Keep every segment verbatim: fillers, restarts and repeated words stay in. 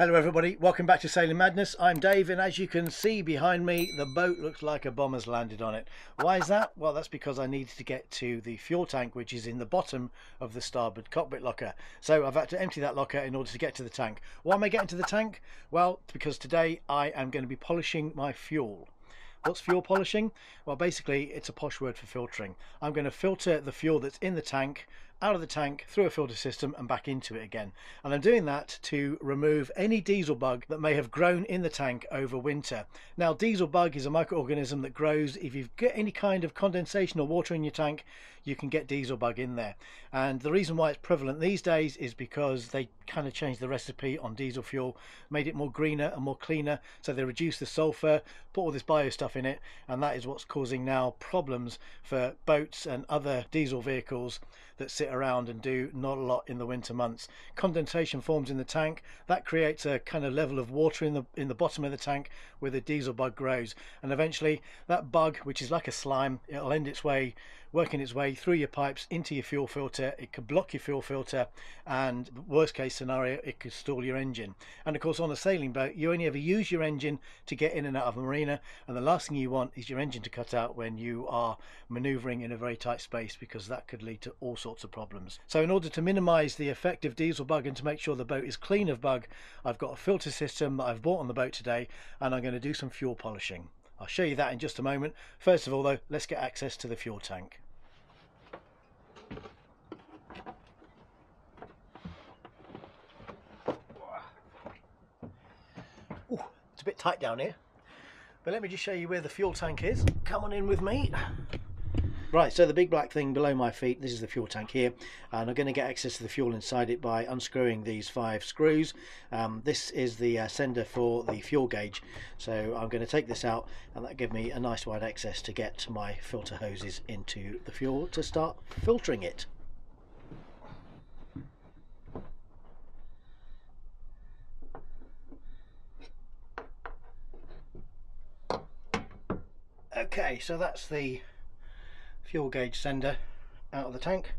Hello everybody, welcome back to Sailing Madness. I'm Dave, and as you can see behind me, the boat looks like a bomber's landed on it. Why is that? Well, that's because I needed to get to the fuel tank, which is in the bottom of the starboard cockpit locker. So I've had to empty that locker in order to get to the tank. Why am I getting to the tank? Well, because today I am going to be polishing my fuel. What's fuel polishing? Well, basically it's a posh word for filtering. I'm going to filter the fuel that's in the tank out of the tank through a filter system and back into it again, and I'm doing that to remove any diesel bug that may have grown in the tank over winter. Now, diesel bug is a microorganism that grows if you've got any kind of condensation or water in your tank. You can get diesel bug in there, and the reason why it's prevalent these days is because they kind of changed the recipe on diesel fuel, made it more greener and more cleaner, so they reduced the sulfur, put all this bio stuff in it, and that is what's causing now problems for boats and other diesel vehicles that sit around and do not a lot in the winter months. Condensation forms in the tank. That creates a kind of level of water in the in the bottom of the tank where the diesel bug grows, and eventually that bug, which is like a slime, it'll end its way working its way through your pipes into your fuel filter. It could block your fuel filter, and worst case scenario, it could stall your engine. And of course, on a sailing boat, you only ever use your engine to get in and out of a marina, and the last thing you want is your engine to cut out when you are maneuvering in a very tight space, because that could lead to all sorts of problems. So in order to minimize the effect of diesel bug and to make sure the boat is clean of bug, I've got a filter system that I've bought on the boat today, and I'm going to do some fuel polishing. I'll show you that in just a moment. First of all though, let's get access to the fuel tank. Ooh, it's a bit tight down here, but let me just show you where the fuel tank is. Come on in with me. Right, so the big black thing below my feet, this is the fuel tank here, and I'm going to get access to the fuel inside it by unscrewing these five screws. Um, this is the uh, sender for the fuel gauge, so I'm going to take this out, and that gives me a nice wide access to get my filter hoses into the fuel to start filtering it. Okay, so that's the fuel gauge sender out of the tank.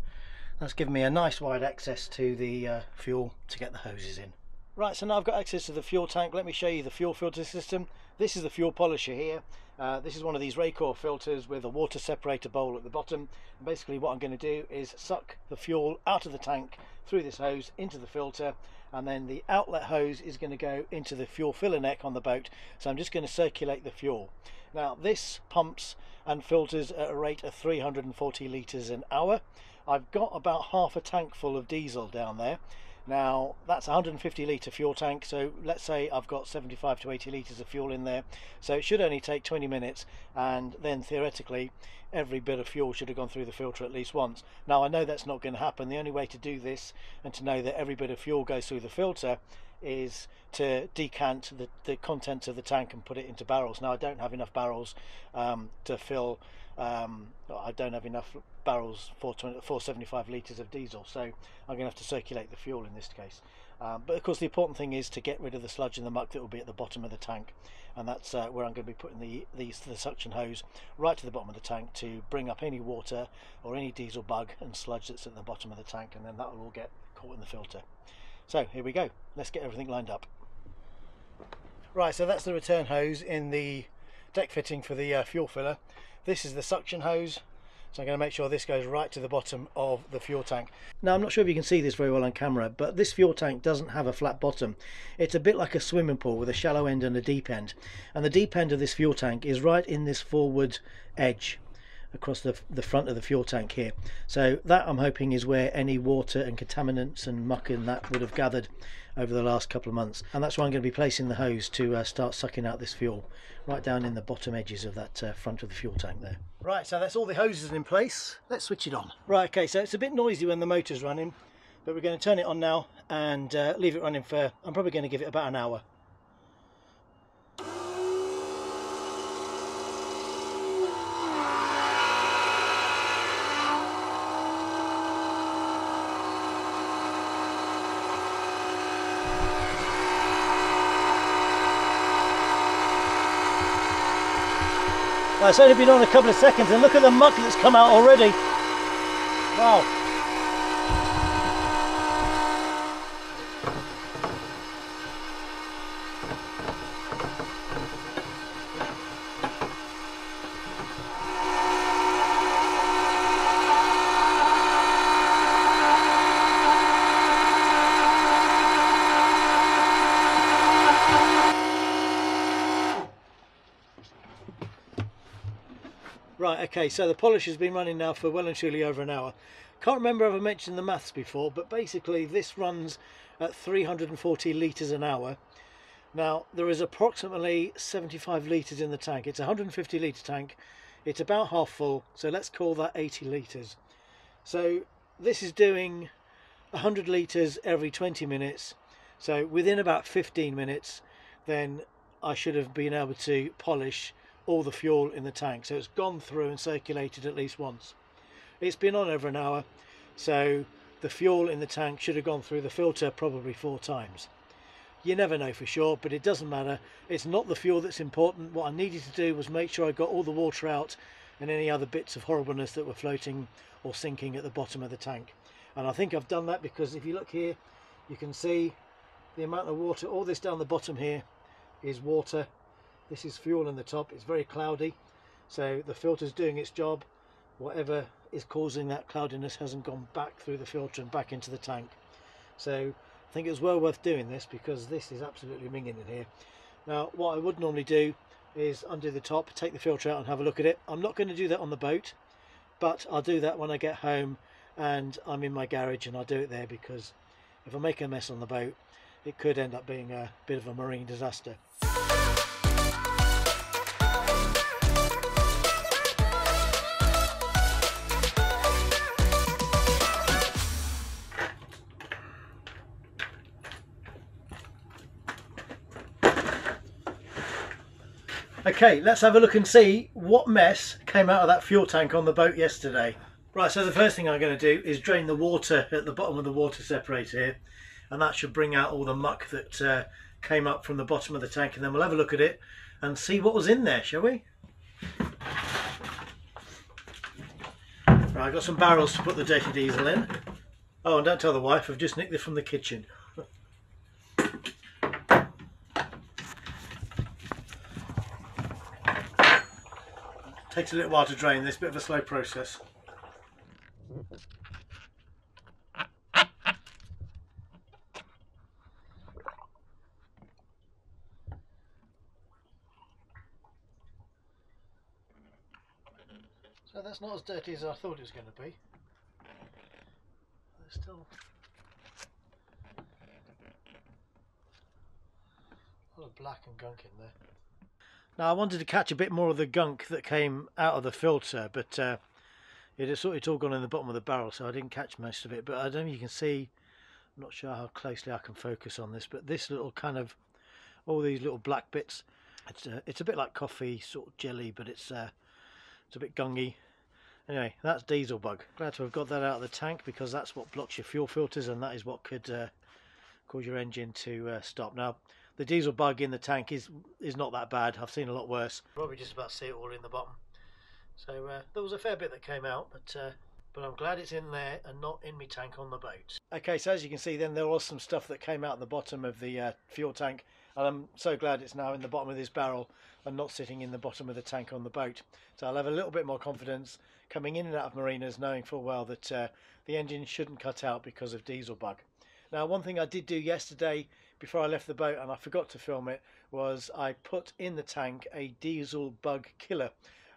That's given me a nice wide access to the uh, fuel to get the hoses in. Right, so now I've got access to the fuel tank. Let me show you the fuel filter system. This is the fuel polisher here. Uh, this is one of these Racor filters with a water separator bowl at the bottom. And basically what I'm going to do is suck the fuel out of the tank through this hose into the filter, and then the outlet hose is going to go into the fuel filler neck on the boat. So I'm just going to circulate the fuel. Now this pumps and filters at a rate of three hundred forty litres an hour. I've got about half a tank full of diesel down there. Now that's a one hundred fifty litre fuel tank, so let's say I've got seventy-five to eighty litres of fuel in there, so it should only take twenty minutes, and then theoretically every bit of fuel should have gone through the filter at least once. Now I know that's not going to happen. The only way to do this and to know that every bit of fuel goes through the filter is to decant the, the contents of the tank and put it into barrels. Now I don't have enough barrels um, to fill, um, I don't have enough barrels for four hundred seventy-five litres of diesel, so I'm going to have to circulate the fuel in this case. Um, but of course the important thing is to get rid of the sludge and the muck that will be at the bottom of the tank, and that's uh, where I'm going to be putting the, the, the suction hose right to the bottom of the tank to bring up any water or any diesel bug and sludge that's at the bottom of the tank, and then that will all get caught in the filter. So here we go, let's get everything lined up. Right, so that's the return hose in the deck fitting for the uh, fuel filler. This is the suction hose, so I'm going to make sure this goes right to the bottom of the fuel tank. Now I'm not sure if you can see this very well on camera, but this fuel tank doesn't have a flat bottom. It's a bit like a swimming pool with a shallow end and a deep end, and the deep end of this fuel tank is right in this forward edge across the, the front of the fuel tank here. So that, I'm hoping, is where any water and contaminants and muck and that would have gathered over the last couple of months, and that's where I'm going to be placing the hose to uh, start sucking out this fuel, right down in the bottom edges of that uh, front of the fuel tank there. Right, so that's all the hoses in place. Let's switch it on. Right, okay, so it's a bit noisy when the motor's running, but we're going to turn it on now and uh, leave it running for, I'm probably going to give it about an hour. Well, it's only been on a couple of seconds, and look at the muck that's come out already. Wow. Right, okay, so the polish has been running now for well and truly over an hour. Can't remember if I mentioned the maths before, but basically this runs at three hundred forty litres an hour. Now, there is approximately seventy-five litres in the tank. It's a one hundred fifty litre tank. It's about half full, so let's call that eighty litres. So this is doing one hundred litres every twenty minutes. So within about fifteen minutes, then I should have been able to polish all the fuel in the tank. So it's gone through and circulated at least once. It's been on over an hour, so the fuel in the tank should have gone through the filter probably four times. You never know for sure, but it doesn't matter. It's not the fuel that's important. What I needed to do was make sure I got all the water out and any other bits of horribleness that were floating or sinking at the bottom of the tank. And I think I've done that, because if you look here, you can see the amount of water. All this down the bottom here is water. This is fuel in the top. It's very cloudy, so the filter's doing its job. Whatever is causing that cloudiness hasn't gone back through the filter and back into the tank. So I think it was well worth doing this, because this is absolutely minging in here. Now, what I would normally do is undo the top, take the filter out and have a look at it. I'm not going to do that on the boat, but I'll do that when I get home and I'm in my garage, and I'll do it there, because if I make a mess on the boat, it could end up being a bit of a marine disaster. Okay, let's have a look and see what mess came out of that fuel tank on the boat yesterday. Right, so the first thing I'm going to do is drain the water at the bottom of the water separator here, and that should bring out all the muck that uh, came up from the bottom of the tank, and then we'll have a look at it and see what was in there, shall we? Right, I've got some barrels to put the dirty diesel in. Oh, and don't tell the wife, I've just nicked this from the kitchen. Takes a little while to drain this, bit of a slow process. So that's not as dirty as I thought it was going to be. There's still a lot of black and gunk in there. Now, I wanted to catch a bit more of the gunk that came out of the filter, but uh, it had sort of, it's all gone in the bottom of the barrel, so I didn't catch most of it. But I don't know if you can see, I'm not sure how closely I can focus on this, but this little kind of, all these little black bits, it's a, it's a bit like coffee, sort of jelly, but it's, uh, it's a bit gungy. Anyway, that's Diesel Bug. Glad to have got that out of the tank, because that's what blocks your fuel filters, and that is what could uh, cause your engine to uh, stop. Now, the Diesel Bug in the tank is is not that bad. I've seen a lot worse. Probably just about see it all in the bottom. So uh, there was a fair bit that came out, but uh, but I'm glad it's in there and not in my tank on the boat. Okay, so as you can see, then there was some stuff that came out the bottom of the uh, fuel tank, and I'm so glad it's now in the bottom of this barrel and not sitting in the bottom of the tank on the boat. So I'll have a little bit more confidence coming in and out of marinas, knowing full well that uh, the engine shouldn't cut out because of Diesel Bug. Now, one thing I did do yesterday before I left the boat, and I forgot to film it, was I put in the tank a Diesel Bug killer,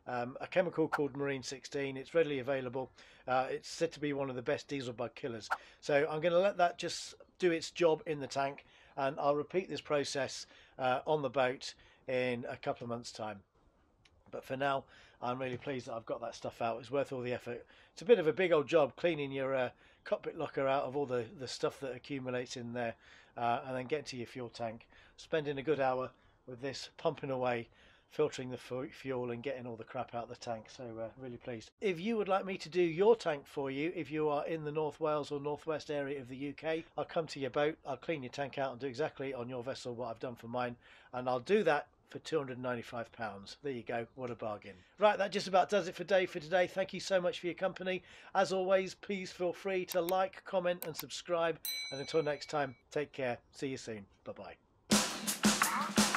um, a chemical called Marine sixteen. It's readily available. Uh, it's said to be one of the best Diesel Bug killers. So I'm going to let that just do its job in the tank, and I'll repeat this process uh, on the boat in a couple of months' time. But for now, I'm really pleased that I've got that stuff out. It's worth all the effort. It's a bit of a big old job cleaning your uh, cockpit locker out of all the, the stuff that accumulates in there, uh, and then get to your fuel tank. Spending a good hour with this, pumping away, filtering the fuel and getting all the crap out of the tank. So uh, really pleased. If you would like me to do your tank for you, if you are in the North Wales or North West area of the U K, I'll come to your boat, I'll clean your tank out and do exactly on your vessel what I've done for mine, and I'll do that for two hundred and ninety-five pounds. There you go, what a bargain. Right, that just about does it for day for today. Thank you so much for your company. As always, please feel free to like, comment and subscribe, and until next time, take care. See you soon. Bye bye.